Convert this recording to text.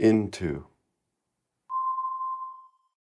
into.